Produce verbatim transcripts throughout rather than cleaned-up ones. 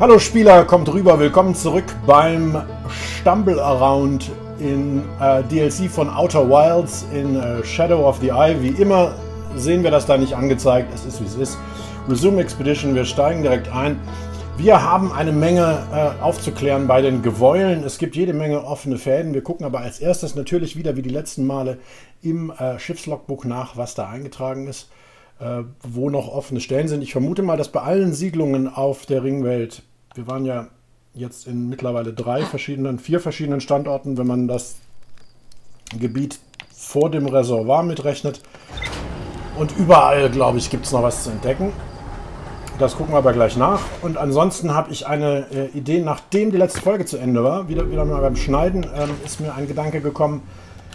Hallo Spieler, kommt rüber, willkommen zurück beim Stumble Around in äh, D L C von Outer Wilds in äh, Shadow of the Eye. Wie immer sehen wir das da nicht angezeigt, es ist wie es ist. Resume Expedition, wir steigen direkt ein. Wir haben eine Menge äh, aufzuklären bei den Gewöllen. Es gibt jede Menge offene Fäden. Wir gucken aber als erstes natürlich wieder wie die letzten Male im äh, Schiffslogbuch nach, was da eingetragen ist. Wo noch offene Stellen sind. Ich vermute mal, dass bei allen Siedlungen auf der Ringwelt, wir waren ja jetzt in mittlerweile drei verschiedenen, vier verschiedenen Standorten, wenn man das Gebiet vor dem Reservoir mitrechnet. Und überall, glaube ich, gibt es noch was zu entdecken. Das gucken wir aber gleich nach. Und ansonsten habe ich eine äh, Idee, nachdem die letzte Folge zu Ende war, wieder, wieder mal beim Schneiden, ähm, ist mir ein Gedanke gekommen,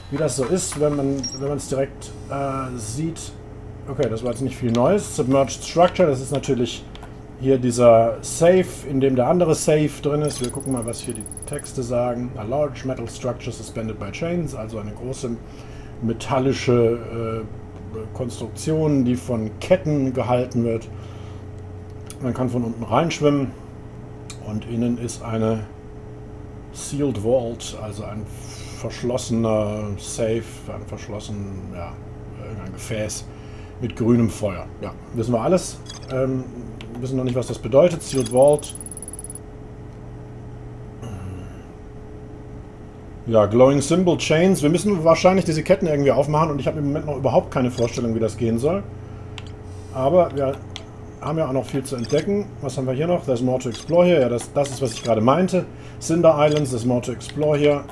wie das so ist, wenn man wenn man es direkt äh, sieht. Okay, das war jetzt nicht viel Neues. Submerged Structure, das ist natürlich hier dieser Safe, in dem der andere Safe drin ist. Wir gucken mal, was hier die Texte sagen. A large metal structure suspended by chains, also eine große metallische äh, Konstruktion, die von Ketten gehalten wird. Man kann von unten reinschwimmen und innen ist eine Sealed Vault, also ein verschlossener Safe, ein verschlossen, ja, irgendein Gefäß. Mit grünem Feuer. Ja, wissen wir alles. Ähm, wissen noch nicht, was das bedeutet. Sealed Vault. Ja, Glowing Symbol Chains. Wir müssen wahrscheinlich diese Ketten irgendwie aufmachen und ich habe im Moment noch überhaupt keine Vorstellung, wie das gehen soll. Aber wir haben ja auch noch viel zu entdecken. Was haben wir hier noch? There's more to explore here. Ja, das, das ist, was ich gerade meinte. Cinder Islands, there's more to explore here.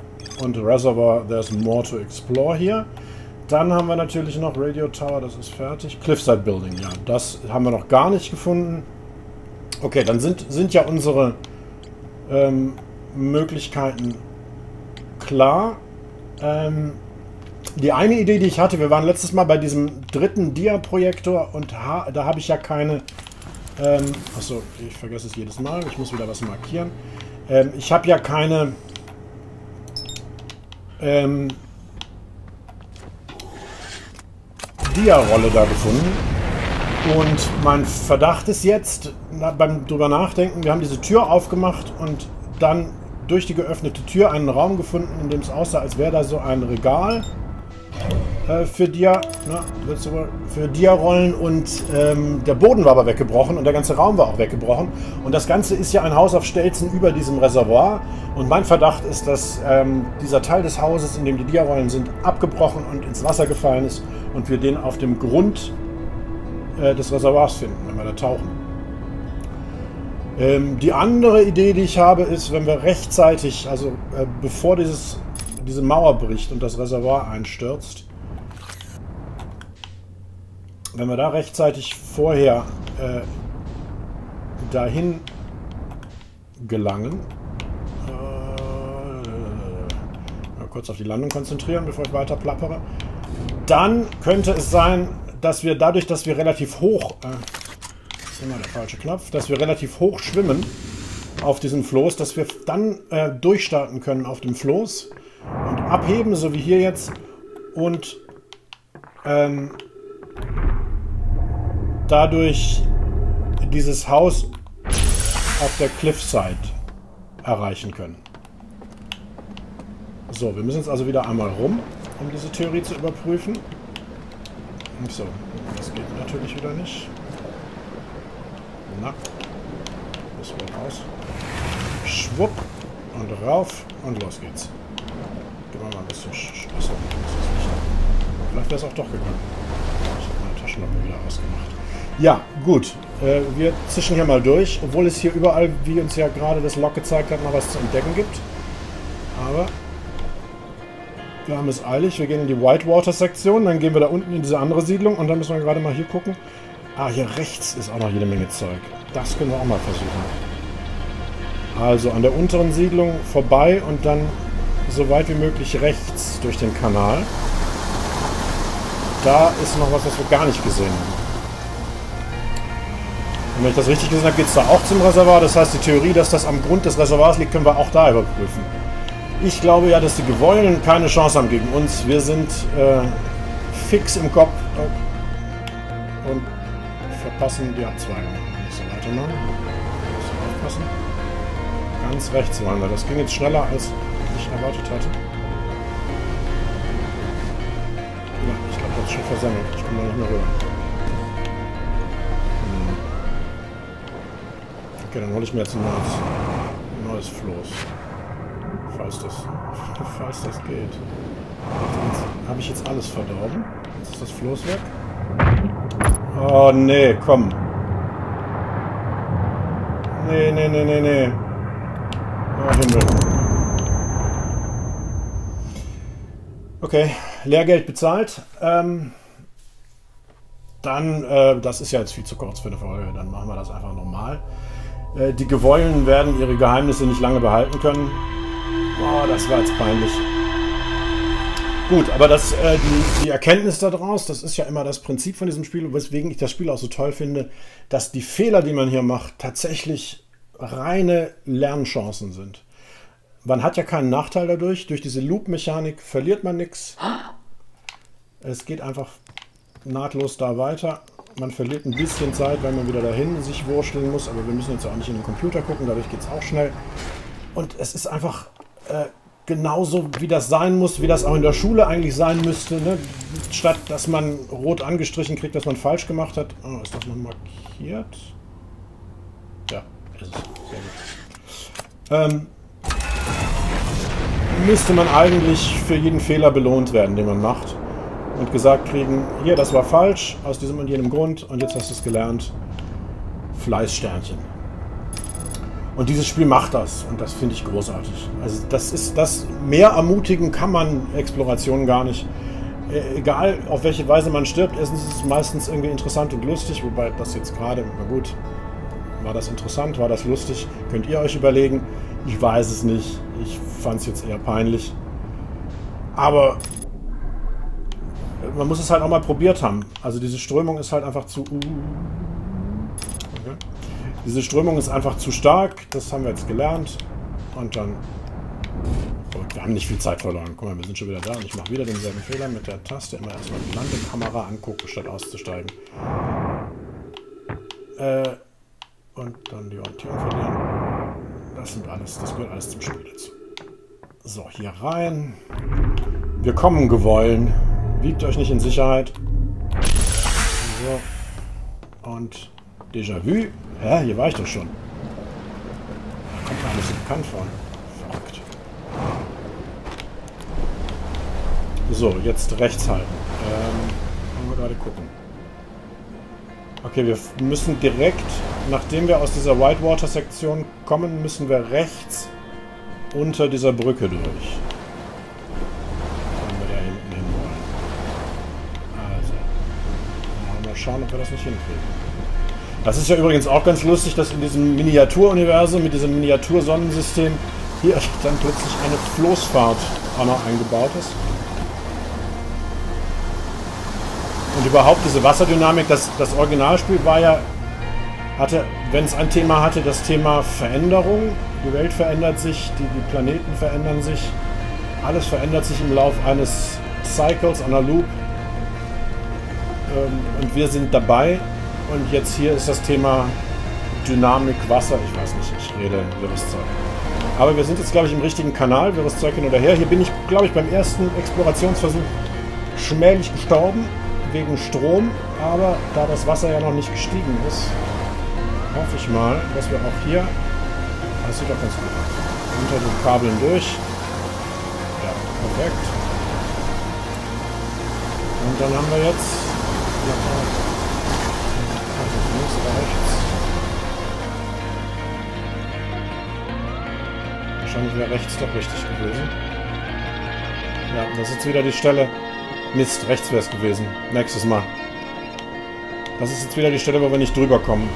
Und Reservoir, there's more to explore here. Dann haben wir natürlich noch Radio Tower, das ist fertig. Cliffside Building, ja, das haben wir noch gar nicht gefunden. Okay, dann sind, sind ja unsere ähm, Möglichkeiten klar. Ähm, die eine Idee, die ich hatte, wir waren letztes Mal bei diesem dritten Diaprojektor und ha da habe ich ja keine... Ähm, achso, ich vergesse es jedes Mal, ich muss wieder was markieren. Ähm, ich habe ja keine... Ähm, Dia-Rolle da gefunden und mein Verdacht ist jetzt, beim drüber nachdenken, wir haben diese Tür aufgemacht und dann durch die geöffnete Tür einen Raum gefunden, in dem es aussah, als wäre da so ein Regal äh, für Dia, na, für Dia-Rollen und ähm, der Boden war aber weggebrochen und der ganze Raum war auch weggebrochen und das Ganze ist ja ein Haus auf Stelzen über diesem Reservoir und mein Verdacht ist, dass ähm, dieser Teil des Hauses, in dem die Dia-Rollen sind, abgebrochen und ins Wasser gefallen ist und wir den auf dem Grund äh, des Reservoirs finden, wenn wir da tauchen. Ähm, die andere Idee, die ich habe, ist, wenn wir rechtzeitig, also äh, bevor dieses, diese Mauer bricht und das Reservoir einstürzt, wenn wir da rechtzeitig vorher äh, dahin gelangen, äh, mal kurz auf die Landung konzentrieren, bevor ich weiter plappere, dann könnte es sein, dass wir dadurch, dass wir relativ hoch, äh, ist immer der falsche Knopf, dass wir relativ hoch schwimmen auf diesem Floß, dass wir dann äh, durchstarten können auf dem Floß und abheben, so wie hier jetzt, und ähm, dadurch dieses Haus auf der Cliffside erreichen können. So, wir müssen jetzt also wieder einmal rum, um diese Theorie zu überprüfen. Und so, das geht natürlich wieder nicht. Na, das war raus. Schwupp und rauf und los geht's. Gehen wir mal ein bisschen Schlüssel. Das ist nicht. Vielleicht wäre es auch doch gegangen. Ich habe meine Taschenlampe wieder ausgemacht. Ja, gut. Äh, wir zischen hier mal durch, obwohl es hier überall, wie uns ja gerade das Log gezeigt hat, noch was zu entdecken gibt. Aber... wir haben es eilig, wir gehen in die Whitewater-Sektion, dann gehen wir da unten in diese andere Siedlung und dann müssen wir gerade mal hier gucken. Ah, hier rechts ist auch noch jede Menge Zeug. Das können wir auch mal versuchen. Also an der unteren Siedlung vorbei und dann so weit wie möglich rechts durch den Kanal. Da ist noch was, was wir gar nicht gesehen haben. Und wenn ich das richtig gesehen habe, geht es da auch zum Reservoir. Das heißt, die Theorie, dass das am Grund des Reservoirs liegt, können wir auch da überprüfen. Ich glaube ja, dass die Gewöllen keine Chance haben gegen uns. Wir sind äh, fix im Kopf und verpassen die Abzweigung. bisschen weiter lang. Aufpassen. Ganz rechts lang. Das ging jetzt schneller, als ich erwartet hatte. Ja, ich glaube, das ist schon versammelt. Ich komme da nicht mehr rüber. Hm. Okay, dann hole ich mir jetzt ein neues, neues Floß. Falls das, falls das geht. Habe ich jetzt alles verdorben? Jetzt ist das Floß weg. Oh, nee, komm. Nee, nee, nee, nee, nee. Oh, Himmel. Okay, Lehrgeld bezahlt. Ähm, dann, äh, das ist ja jetzt viel zu kurz für eine Folge, dann machen wir das einfach normal. Äh, die Gewöllen werden ihre Geheimnisse nicht lange behalten können. Oh, das war jetzt peinlich. Gut, aber das, äh, die, die Erkenntnis daraus, das ist ja immer das Prinzip von diesem Spiel, weswegen ich das Spiel auch so toll finde, dass die Fehler, die man hier macht, tatsächlich reine Lernchancen sind. Man hat ja keinen Nachteil dadurch. Durch diese Loop-Mechanik verliert man nichts. Es geht einfach nahtlos da weiter. Man verliert ein bisschen Zeit, weil man wieder dahin sich wurschteln muss, aber wir müssen jetzt auch nicht in den Computer gucken, dadurch geht es auch schnell. Und es ist einfach... Äh, genauso wie das sein muss, wie das auch in der Schule eigentlich sein müsste, ne? Statt dass man rot angestrichen kriegt, dass man falsch gemacht hat. Oh, ist das noch markiert? Ja, ist es. Sehr gut. Ähm, müsste man eigentlich für jeden Fehler belohnt werden, den man macht. Und gesagt kriegen, hier, das war falsch, aus diesem und jenem Grund, und jetzt hast du es gelernt. Fleißsternchen. Und dieses Spiel macht das. Und das finde ich großartig. Also das ist das, mehr ermutigen kann man Explorationen gar nicht. E egal, auf welche Weise man stirbt, ist es meistens irgendwie interessant und lustig. Wobei das jetzt gerade, na gut, war das interessant, war das lustig? Könnt ihr euch überlegen. Ich weiß es nicht. Ich fand es jetzt eher peinlich. Aber man muss es halt auch mal probiert haben. Also diese Strömung ist halt einfach zu... Okay. Diese Strömung ist einfach zu stark, das haben wir jetzt gelernt. Und dann... Oh, wir haben nicht viel Zeit verloren. Guck mal, wir sind schon wieder da und ich mache wieder denselben Fehler mit der Taste. Immer erstmal die Landekamera angucken, statt auszusteigen. Äh, und dann die Orientierung verlieren. Das sind alles, das gehört alles zum Spiel dazu. So, hier rein. Wir kommen, Gewollen. Wiegt euch nicht in Sicherheit. So. Und... Déjà-vu? Ja, hier war ich doch schon. Da kommt mir ein bisschen bekannt vor. Verrückt. So, jetzt rechts halten. Ähm, mal gerade gucken. Okay, wir müssen direkt, nachdem wir aus dieser Whitewater-Sektion kommen, müssen wir rechts unter dieser Brücke durch. Wenn wir da hinten hin wollen. Also, mal schauen, ob wir das nicht hinkriegen. Das ist ja übrigens auch ganz lustig, dass in diesem Miniaturuniversum, mit diesem Miniatur-Sonnensystem, hier dann plötzlich eine Floßfahrt auch noch eingebaut ist. Und überhaupt diese Wasserdynamik, das, das Originalspiel war ja, hatte, wenn es ein Thema hatte, das Thema Veränderung. Die Welt verändert sich, die, die Planeten verändern sich, alles verändert sich im Lauf eines Cycles, einer Loop. Ähm, und wir sind dabei. Und jetzt hier ist das Thema Dynamik, Wasser, ich weiß nicht, ich rede wirres Zeug. Aber wir sind jetzt, glaube ich, im richtigen Kanal, wirres Zeug hin oder her. Hier bin ich, glaube ich, beim ersten Explorationsversuch schmählich gestorben, wegen Strom. Aber da das Wasser ja noch nicht gestiegen ist, hoffe ich mal, dass wir auch hier, das sieht doch ganz gut aus, unter den Kabeln durch. Ja, perfekt. Und dann haben wir jetzt... Ja, rechts. Wahrscheinlich wäre rechts doch richtig gewesen. Ja, das ist jetzt wieder die Stelle. Mist, rechts wäre es gewesen. Nächstes Mal. Das ist jetzt wieder die Stelle, wo wir nicht drüber kommen.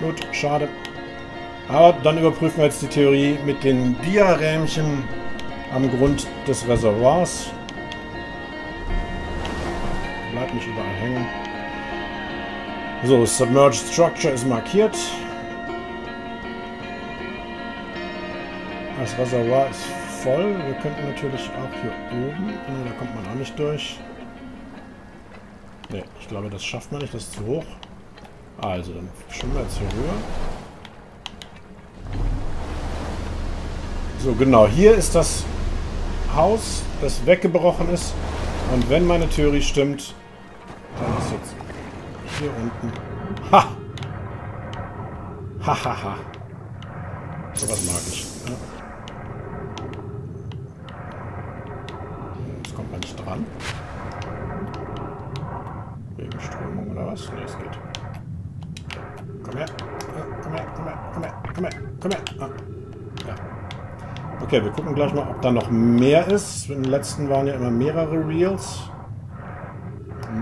Gut, schade. Aber dann überprüfen wir jetzt die Theorie mit den Diarähmchen am Grund des Reservoirs. Bleibt nicht überall hängen. So, Submerged Structure ist markiert. Das Reservoir ist voll. Wir könnten natürlich auch hier oben. Ne, da kommt man auch nicht durch. Ne, ich glaube, das schafft man nicht. Das ist zu hoch. Also, dann schwimmen wir jetzt hier rüber. So, genau. Hier ist das Haus, das weggebrochen ist. Und wenn meine Theorie stimmt, dann ist jetzt hier unten. Ha! Ha, ha, ha. So was mag ich. Ne? Jetzt kommt man nicht dran. Wegen Strömung oder was? Ne, es geht. Komm her. Komm her, komm her, komm her, komm her, komm her. Ah. Ja. Okay, wir gucken gleich mal, ob da noch mehr ist. Im letzten waren ja immer mehrere Reels.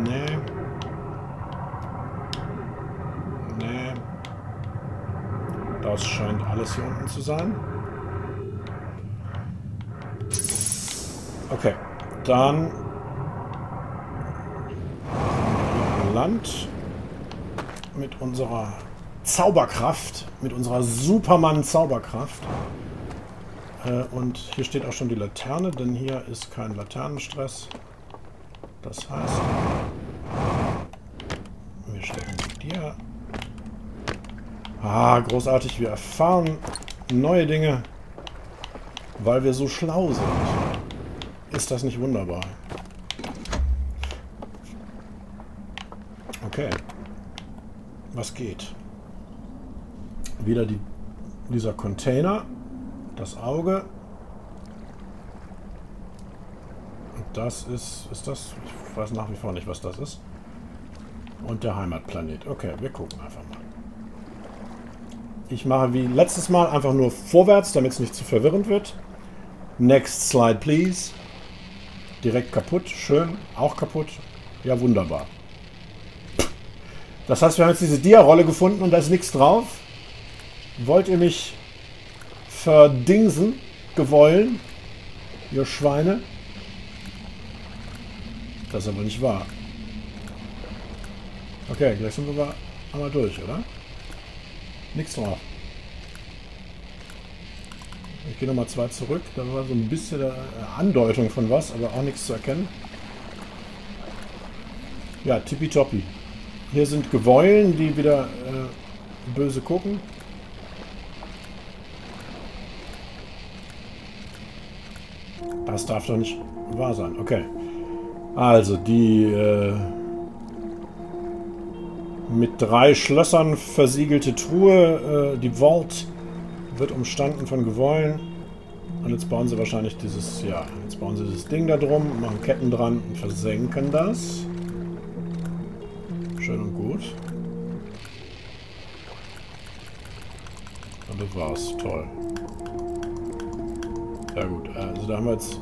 Nee. Nee. Das scheint alles hier unten zu sein. Okay, dann Land mit unserer Zauberkraft, mit unserer Superman-Zauberkraft. Äh, und hier steht auch schon die Laterne, denn hier ist kein Laternenstress. Das heißt, wir stecken mit dir. Ah, großartig, wir erfahren neue Dinge, weil wir so schlau sind. Ist das nicht wunderbar? Okay. Was geht? Wieder die, dieser Container, das Auge. Und das ist, ist das, ich weiß nach wie vor nicht, was das ist. Und der Heimatplanet. Okay, wir gucken einfach mal. Ich mache wie letztes Mal einfach nur vorwärts, damit es nicht zu verwirrend wird. Next slide, please. Direkt kaputt. Schön. Auch kaputt. Ja, wunderbar. Das heißt, wir haben jetzt diese Dia-Rolle gefunden und da ist nichts drauf. Wollt ihr mich verdingsen, gewollen, ihr Schweine? Das ist aber nicht wahr. Okay, gleich sind wir einmal durch, oder? Nichts drauf. Ich gehe nochmal zwei zurück. Da war so ein bisschen eine Andeutung von was, aber auch nichts zu erkennen. Ja, tippitoppi. Hier sind Gewöllen, die wieder äh, böse gucken. Das darf doch nicht wahr sein. Okay. Also, die äh, mit drei Schlössern versiegelte Truhe, äh, die Vault, wird umstanden von Gewöllen. Und jetzt bauen sie wahrscheinlich dieses, ja, jetzt bauen sie dieses Ding da drum, machen Ketten dran und versenken das. Schön und gut. Und das war's. Toll. Ja gut, also da haben wir jetzt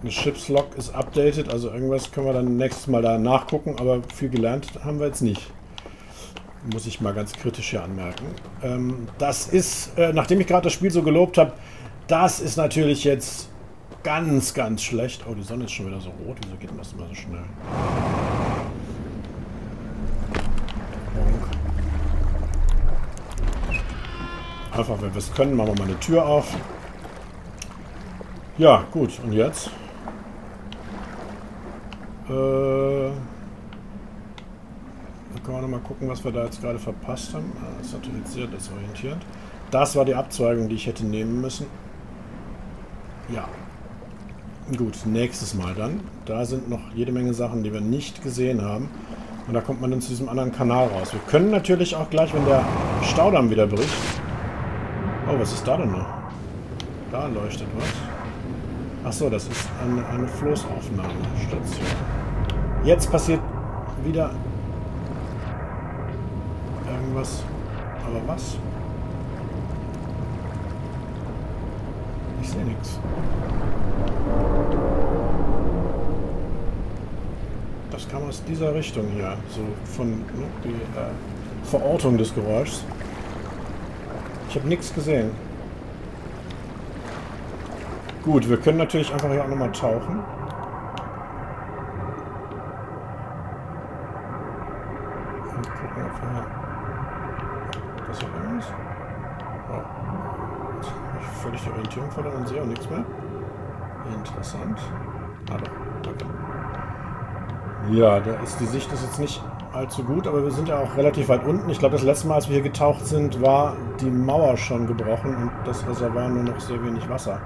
eine Chipslog ist updated, also irgendwas können wir dann nächstes Mal da nachgucken, aber viel gelernt haben wir jetzt nicht. Muss ich mal ganz kritisch hier anmerken. Ähm, das ist, äh, nachdem ich gerade das Spiel so gelobt habe, das ist natürlich jetzt ganz, ganz schlecht. Oh, die Sonne ist schon wieder so rot. Wieso geht denn das immer so schnell? Einfach, wenn wir es können, machen wir mal eine Tür auf. Ja, gut. Und jetzt? Äh, dann können wir nochmal gucken, was wir da jetzt gerade verpasst haben. Das ist natürlich sehr desorientierend. Das war die Abzweigung, die ich hätte nehmen müssen. Ja. Gut, nächstes Mal dann. Da sind noch jede Menge Sachen, die wir nicht gesehen haben. Und da kommt man dann zu diesem anderen Kanal raus. Wir können natürlich auch gleich, wenn der Staudamm wieder bricht. Oh, was ist da denn noch? Da leuchtet was. Achso, das ist eine, eine Floßaufnahmestation. Jetzt passiert wieder irgendwas. Aber was? Ich sehe nichts. Das kam aus dieser Richtung hier. So von ne, die äh, Verortung des Geräuschs. Ich habe nichts gesehen. Gut, wir können natürlich einfach hier auch nochmal tauchen. Und gucken, ob wir... Das ist ja irgendwas. Oh. Jetzt habe ich völlig die Orientierung verloren und sehe auch nichts mehr. Interessant. Ah, doch. Okay. Ja, da ist die Sicht ist jetzt nicht allzu gut, aber wir sind ja auch relativ weit unten. Ich glaube, das letzte Mal, als wir hier getaucht sind, war die Mauer schon gebrochen und das Reservoir nur noch sehr wenig Wasser.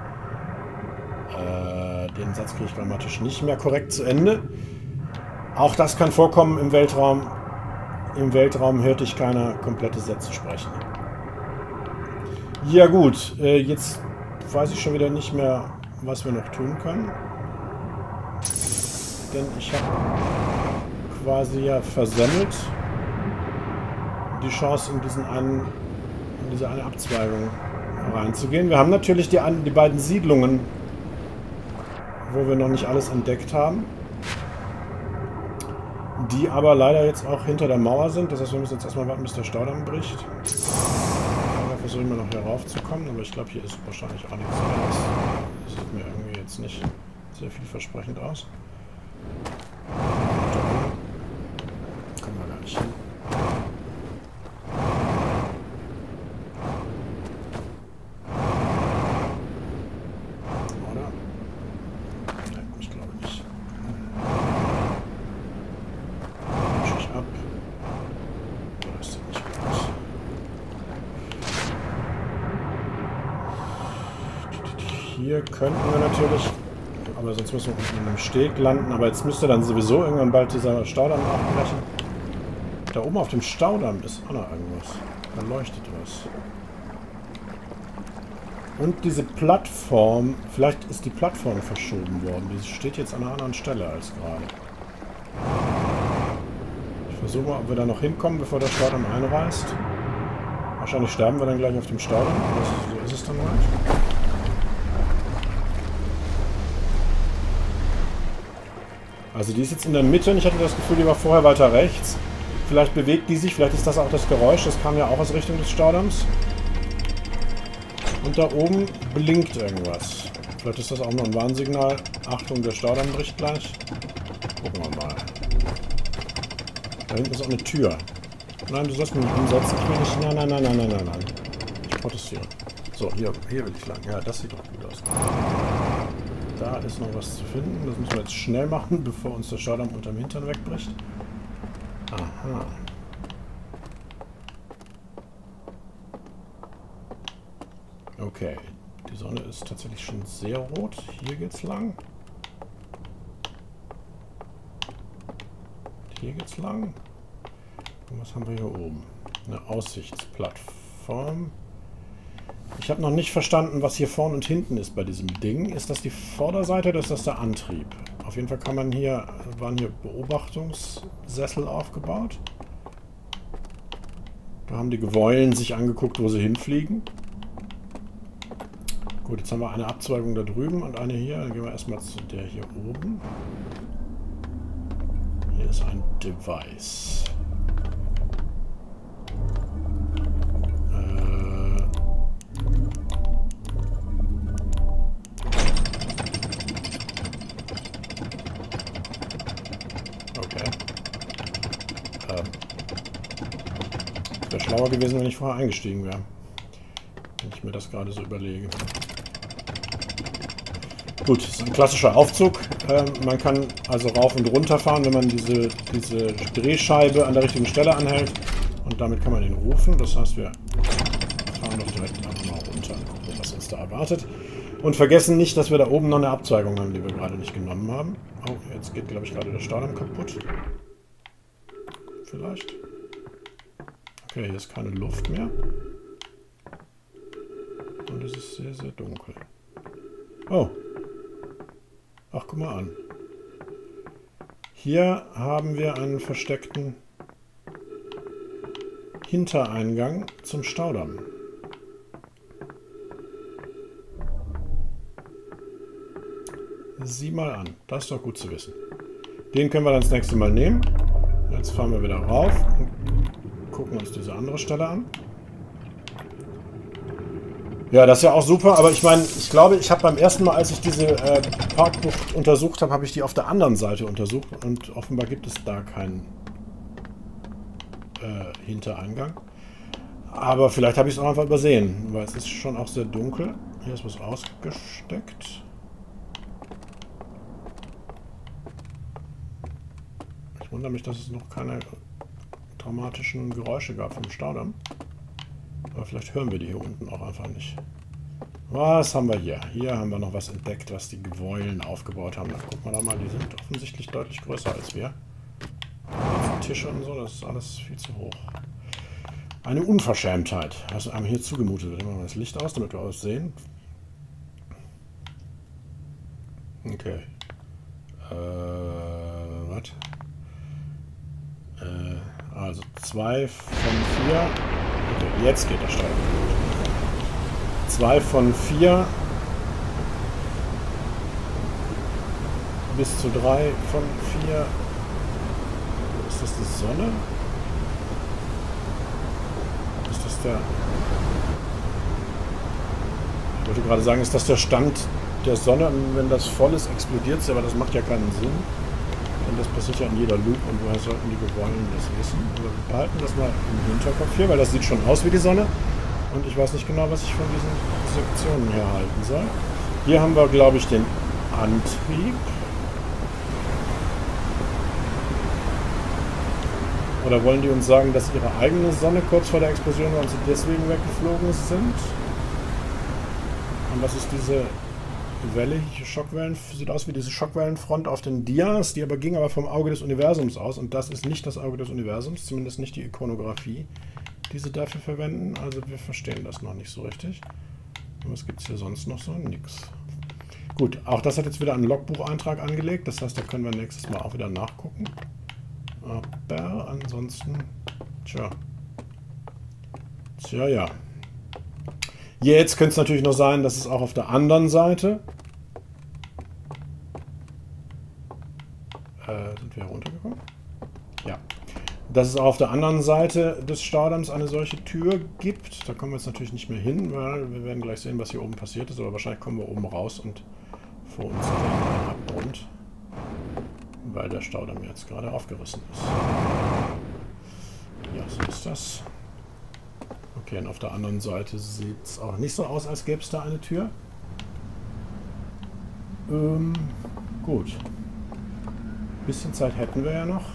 Äh, den Satz kriege ich grammatisch nicht mehr korrekt zu Ende. Auch das kann vorkommen im Weltraum. Im Weltraum hörte ich keine komplette Sätze sprechen. Ja gut, äh, jetzt weiß ich schon wieder nicht mehr, was wir noch tun können. Denn ich habe quasi ja versemmelt die Chance, in diesen einen, in diese eine Abzweigung reinzugehen. Wir haben natürlich die, die beiden Siedlungen, wo wir noch nicht alles entdeckt haben, die aber leider jetzt auch hinter der Mauer sind. Das heißt, wir müssen jetzt erstmal warten, bis der Staudamm bricht. Da versuche ich mal noch hier raufzukommen, aber ich glaube, hier ist wahrscheinlich auch nichts anderes. Das sieht mir irgendwie jetzt nicht sehr vielversprechend aus. Kommen wir gar nicht hin. Hier könnten wir natürlich, aber sonst müssen wir unten in einem Steg landen, aber jetzt müsste dann sowieso irgendwann bald dieser Staudamm aufbrechen. Da oben auf dem Staudamm ist auch noch irgendwas. Da leuchtet was. Und diese Plattform, vielleicht ist die Plattform verschoben worden. Die steht jetzt an einer anderen Stelle als gerade. Ich versuche mal, ob wir da noch hinkommen, bevor der Staudamm einreißt. Wahrscheinlich sterben wir dann gleich auf dem Staudamm. So ist es dann halt. Also die ist jetzt in der Mitte und ich hatte das Gefühl, die war vorher weiter rechts. Vielleicht bewegt die sich, vielleicht ist das auch das Geräusch. Das kam ja auch aus Richtung des Staudamms. Und da oben blinkt irgendwas. Vielleicht ist das auch nur ein Warnsignal. Achtung, der Staudamm bricht gleich. Gucken wir mal. Da hinten ist auch eine Tür. Nein, du sollst mich nicht umsetzen. Ich will nicht... Nein, nein, nein, nein, nein, nein, nein. Ich protestiere. So, hier, hier will ich lang. Ja, das sieht doch gut aus. Da ist noch was zu finden. Das müssen wir jetzt schnell machen, bevor uns der Staudamm unterm Hintern wegbricht. Aha. Okay. Die Sonne ist tatsächlich schon sehr rot. Hier geht's lang. Hier geht's lang. Und was haben wir hier oben? Eine Aussichtsplattform. Ich habe noch nicht verstanden, was hier vorne und hinten ist bei diesem Ding. Ist das die Vorderseite oder ist das der Antrieb? Auf jeden Fall kann man hier, waren hier Beobachtungssessel aufgebaut. Da haben die Gewöllen sich angeguckt, wo sie hinfliegen. Gut, jetzt haben wir eine Abzweigung da drüben und eine hier. Dann gehen wir erstmal zu der hier oben. Hier ist ein Device. Schlauer gewesen, wenn ich vorher eingestiegen wäre. Wenn ich mir das gerade so überlege. Gut, das ist ein klassischer Aufzug. Ähm, man kann also rauf und runter fahren, wenn man diese, diese Drehscheibe an der richtigen Stelle anhält. Und damit kann man ihn rufen. Das heißt, wir fahren doch direkt einfach mal runter und gucken, was uns da erwartet. Und vergessen nicht, dass wir da oben noch eine Abzweigung haben, die wir gerade nicht genommen haben. Oh, jetzt geht, glaube ich, gerade der Staudamm kaputt. Vielleicht. Okay, hier ist keine Luft mehr. Und es ist sehr, sehr dunkel. Oh. Ach, guck mal an. Hier haben wir einen versteckten Hintereingang zum Staudamm. Sieh mal an. Das ist doch gut zu wissen. Den können wir dann das nächste Mal nehmen. Jetzt fahren wir wieder rauf und gucken wir uns diese andere Stelle an. Ja, das ist ja auch super, aber ich meine, ich glaube, ich habe beim ersten Mal, als ich diese äh, Parkbucht untersucht habe, habe ich die auf der anderen Seite untersucht und offenbar gibt es da keinen äh, Hintereingang. Aber vielleicht habe ich es auch einfach übersehen, weil es ist schon auch sehr dunkel. Hier ist was ausgesteckt. Ich wundere mich, dass es noch keine dramatischen Geräusche gab vom Staudamm. Aber vielleicht hören wir die hier unten auch einfach nicht. Was haben wir hier? Hier haben wir noch was entdeckt, was die Gewöllen aufgebaut haben. Da gucken wir da mal, die sind offensichtlich deutlich größer als wir. Die Tische und so, das ist alles viel zu hoch. Eine Unverschämtheit, was einem hier zugemutet wird. Machen wir das Licht aus, damit wir alles sehen. Okay. Äh, was? Äh, also zwei von vier. Okay, jetzt geht der Stein. Zwei von vier bis zu drei von vier. Ist das die Sonne? Ist das der... Ich wollte gerade sagen, ist das der Stand der Sonne? Und wenn das voll ist, explodiert es, aber das macht ja keinen Sinn. Denn das passiert ja in jeder Loop und woher sollten die Gewöllen das wissen? Aber wir behalten das mal im Hinterkopf hier, weil das sieht schon aus wie die Sonne. Und ich weiß nicht genau, was ich von diesen Sektionen hier halten soll. Hier haben wir, glaube ich, den Antrieb. Oder wollen die uns sagen, dass ihre eigene Sonne kurz vor der Explosion war und sie deswegen weggeflogen sind? Und was ist diese Welle? Schockwellen, sieht aus wie diese Schockwellenfront auf den Dias, die aber ging aber vom Auge des Universums aus. Und das ist nicht das Auge des Universums, zumindest nicht die Ikonografie, die sie dafür verwenden. Also wir verstehen das noch nicht so richtig. Und was gibt es hier sonst noch so? Nix. Gut, auch das hat jetzt wieder einen Logbucheintrag angelegt. Das heißt, da können wir nächstes Mal auch wieder nachgucken. Aber ansonsten, tja, tja, ja. Jetzt könnte es natürlich noch sein, dass es auch auf der anderen Seite, äh, sind wir heruntergekommen? Ja. Dass es auch auf der anderen Seite des Staudamms eine solche Tür gibt. Da kommen wir jetzt natürlich nicht mehr hin, weil wir werden gleich sehen, was hier oben passiert ist. Aber wahrscheinlich kommen wir oben raus und vor uns ist ein Abgrund, weil der Staudamm jetzt gerade aufgerissen ist. Ja, so ist das. Okay, und auf der anderen Seite sieht es auch nicht so aus, als gäbe es da eine Tür. Ähm, gut. Ein bisschen Zeit hätten wir ja noch,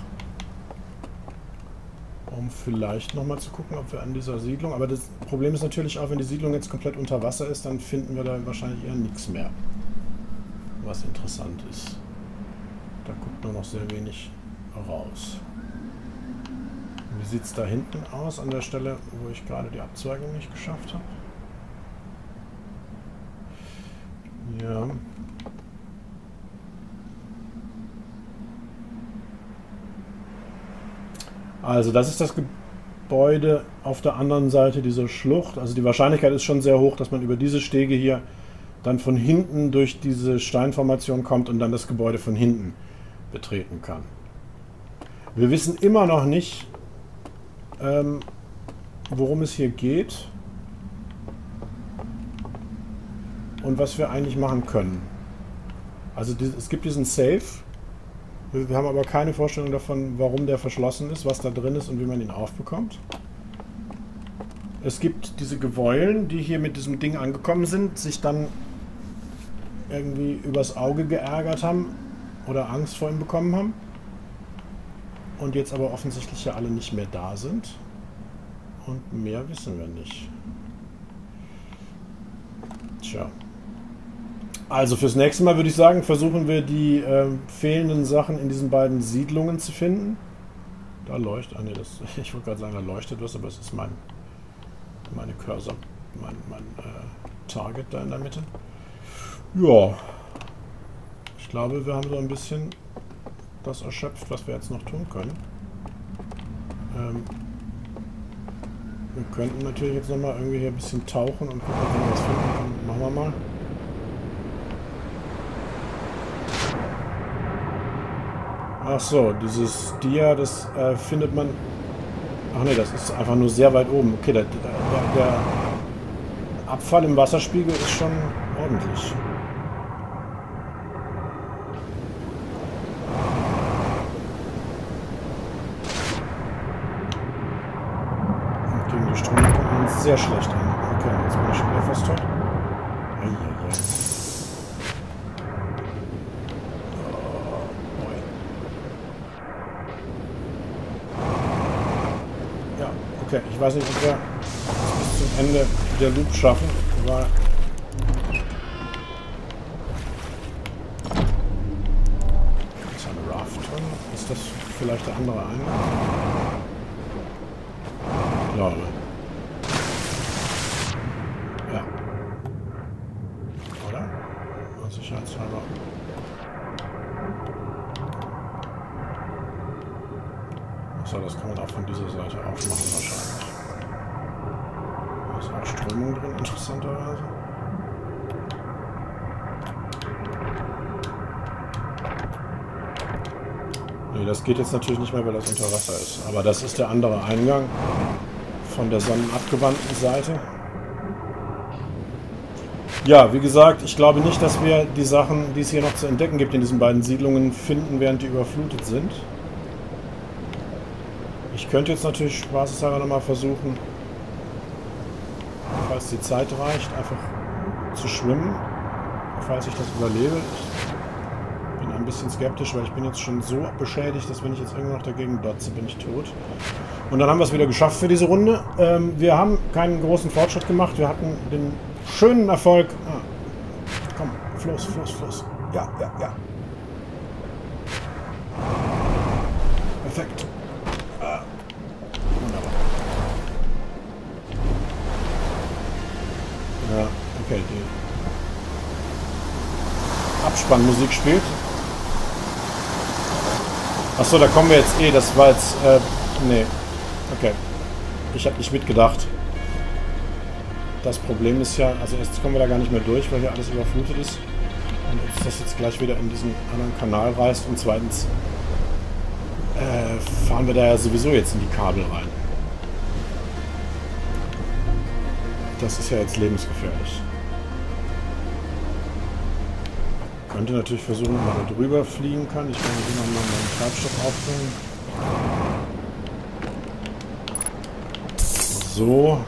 um vielleicht nochmal zu gucken, ob wir an dieser Siedlung... Aber das Problem ist natürlich auch, wenn die Siedlung jetzt komplett unter Wasser ist, dann finden wir da wahrscheinlich eher nichts mehr, was interessant ist. Da guckt nur noch sehr wenig raus. Wie sieht es da hinten aus, an der Stelle, wo ich gerade die Abzweigung nicht geschafft habe? Ja. Also das ist das Gebäude auf der anderen Seite dieser Schlucht. Also die Wahrscheinlichkeit ist schon sehr hoch, dass man über diese Stege hier dann von hinten durch diese Steinformation kommt und dann das Gebäude von hinten betreten kann. Wir wissen immer noch nicht, ähm, worum es hier geht und was wir eigentlich machen können. Also die, es gibt diesen Safe, wir, wir haben aber keine Vorstellung davon, warum der verschlossen ist, was da drin ist und wie man ihn aufbekommt. Es gibt diese Gewöllen, die hier mit diesem Ding angekommen sind, sich dann irgendwie übers Auge geärgert haben oder Angst vor ihm bekommen haben und jetzt aber offensichtlich ja alle nicht mehr da sind und mehr wissen wir nicht. Tja. Also fürs nächste Mal würde ich sagen, versuchen wir die äh, fehlenden Sachen in diesen beiden Siedlungen zu finden. Da leuchtet, ah ne, das, ich wollte gerade sagen, da leuchtet was, aber es ist mein, meine Cursor, mein, mein äh, Target da in der Mitte. Ja. Ich glaube, wir haben so ein bisschen das erschöpft, was wir jetzt noch tun können. Ähm, wir könnten natürlich jetzt nochmal irgendwie hier ein bisschen tauchen und gucken, ob wir was finden können. Machen wir mal. Ach so, dieses Dia, das äh, findet man... Ach ne, das ist einfach nur sehr weit oben. Okay, der, der, der Abfall im Wasserspiegel ist schon ordentlich. Sehr schlecht an. Okay, jetzt bin ich schon wieder fast tot. Ei, ei, ei. Oh, boy. Okay, ich weiß nicht, ob wir bis zum Ende der Loop schaffen, aber ist ein Raft drin. Ist das vielleicht der andere eine? Ich glaube. Ja. Oder? Mal sicherheitshalber. Achso, das kann man auch von dieser Seite aufmachen wahrscheinlich. Da ist auch Strömung drin, interessanterweise. Nee, das geht jetzt natürlich nicht mehr, weil das unter Wasser ist. Aber das ist der andere Eingang von der sonnenabgewandten Seite. Ja, wie gesagt, ich glaube nicht, dass wir die Sachen, die es hier noch zu entdecken gibt in diesen beiden Siedlungen, finden, während die überflutet sind. Ich könnte jetzt natürlich spaßeshalber nochmal versuchen, falls die Zeit reicht, einfach zu schwimmen, falls ich das überlebe. Ich bin ein bisschen skeptisch, weil ich bin jetzt schon so beschädigt, dass wenn ich jetzt irgendwo noch dagegen dotze, bin ich tot. Und dann haben wir es wieder geschafft für diese Runde. Ähm, wir haben keinen großen Fortschritt gemacht. Wir hatten den schönen Erfolg. Ah, komm, Floß, Floß, Floß. Ja, ja, ja. Perfekt. Ja, okay, die Abspannmusik spielt. Achso, da kommen wir jetzt eh, das war jetzt, äh, nee. Okay, ich habe nicht mitgedacht. Das Problem ist ja, also erst kommen wir da gar nicht mehr durch, weil hier alles überflutet ist. Und uns das jetzt gleich wieder in diesen anderen Kanal reißt. Und zweitens äh, fahren wir da ja sowieso jetzt in die Kabel rein. Das ist ja jetzt lebensgefährlich. Ich könnte natürlich versuchen, ob man da drüber fliegen kann. Ich kann hier nochmal meinen Treibstoff aufbringen. So.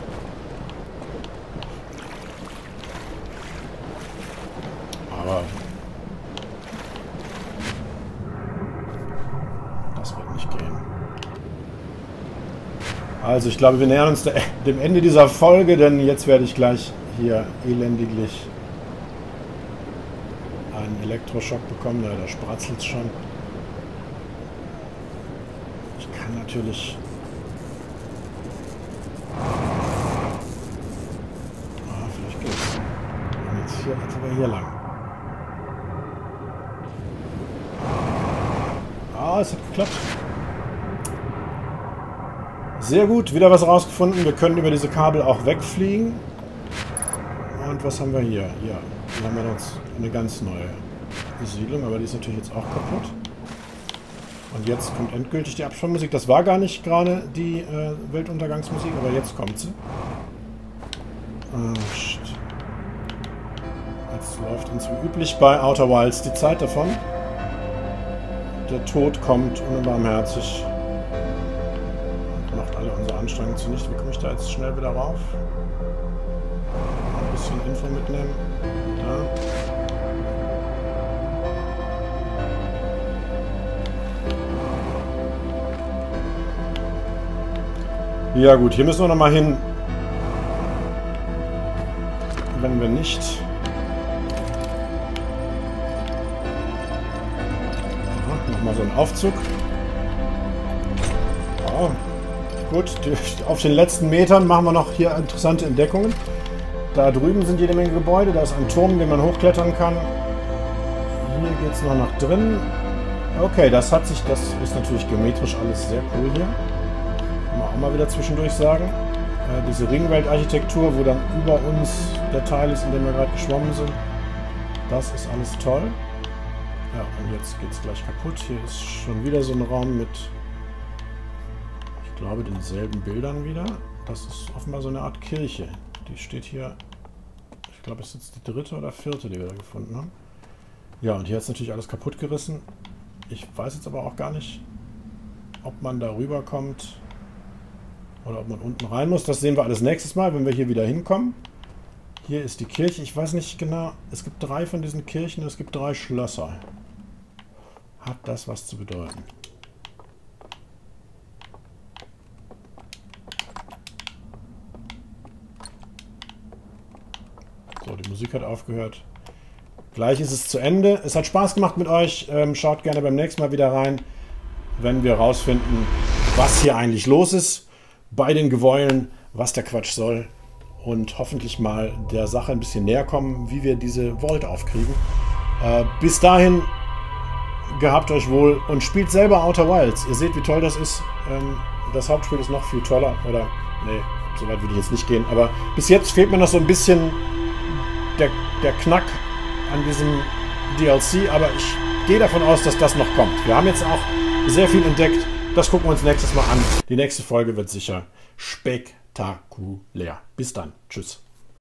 Aber das wird nicht gehen. Also ich glaube, wir nähern uns dem Ende dieser Folge, denn jetzt werde ich gleich hier elendiglich einen Elektroschock bekommen. Ja, da spratzelt es schon. Ich kann natürlich... Ah, vielleicht geht es jetzt hier etwa hier lang. Ah, es hat geklappt. Sehr gut, wieder was rausgefunden. Wir können über diese Kabel auch wegfliegen. Und was haben wir hier? Ja, hier haben wir jetzt eine ganz neue Siedlung, aber die ist natürlich jetzt auch kaputt. Und jetzt kommt endgültig die Abspannmusik. Das war gar nicht gerade die äh, Weltuntergangsmusik, aber jetzt kommt sie. Oh, shit. Jetzt läuft uns wie üblich bei Outer Wilds die Zeit davon. Der Tod kommt unbarmherzig. Anstrengend zunichte. Wie komme ich da jetzt schnell wieder rauf? Ein bisschen Info mitnehmen. Da. Ja gut, hier müssen wir nochmal hin. Wenn wir nicht... Nochmal so einen Aufzug. Oh. Gut, auf den letzten Metern machen wir noch hier interessante Entdeckungen. Da drüben sind jede Menge Gebäude, da ist ein Turm, den man hochklettern kann. Hier geht es noch nach drinnen. Okay, das hat sich, das ist natürlich geometrisch alles sehr cool hier. Kann man auch mal wieder zwischendurch sagen. Äh, diese Ringwelt-Architektur, wo dann über uns der Teil ist, in dem wir gerade geschwommen sind. Das ist alles toll. Ja, und jetzt geht es gleich kaputt. Hier ist schon wieder so ein Raum mit... Ich glaube, denselben Bildern wieder. Das ist offenbar so eine Art Kirche. Die steht hier, ich glaube, es ist jetzt die dritte oder vierte, die wir da gefunden haben. Ja, und hier ist natürlich alles kaputt gerissen. Ich weiß jetzt aber auch gar nicht, ob man da rüber kommt oder ob man unten rein muss. Das sehen wir alles nächstes Mal, wenn wir hier wieder hinkommen. Hier ist die Kirche. Ich weiß nicht genau, es gibt drei von diesen Kirchen, es gibt drei Schlösser. Hat das was zu bedeuten? Musik hat aufgehört. Gleich ist es zu Ende. Es hat Spaß gemacht mit euch. Ähm, schaut gerne beim nächsten Mal wieder rein, wenn wir rausfinden, was hier eigentlich los ist bei den Gewöllen, was der Quatsch soll. Und hoffentlich mal der Sache ein bisschen näher kommen, wie wir diese Vault aufkriegen. Äh, bis dahin, gehabt euch wohl und spielt selber Outer Wilds. Ihr seht, wie toll das ist. Ähm, das Hauptspiel ist noch viel toller. Oder, nee, so weit würde ich jetzt nicht gehen. Aber bis jetzt fehlt mir noch so ein bisschen der, der Knack an diesem D L C. Aber ich gehe davon aus, dass das noch kommt. Wir haben jetzt auch sehr viel entdeckt. Das gucken wir uns nächstes Mal an. Die nächste Folge wird sicher spektakulär. Bis dann. Tschüss.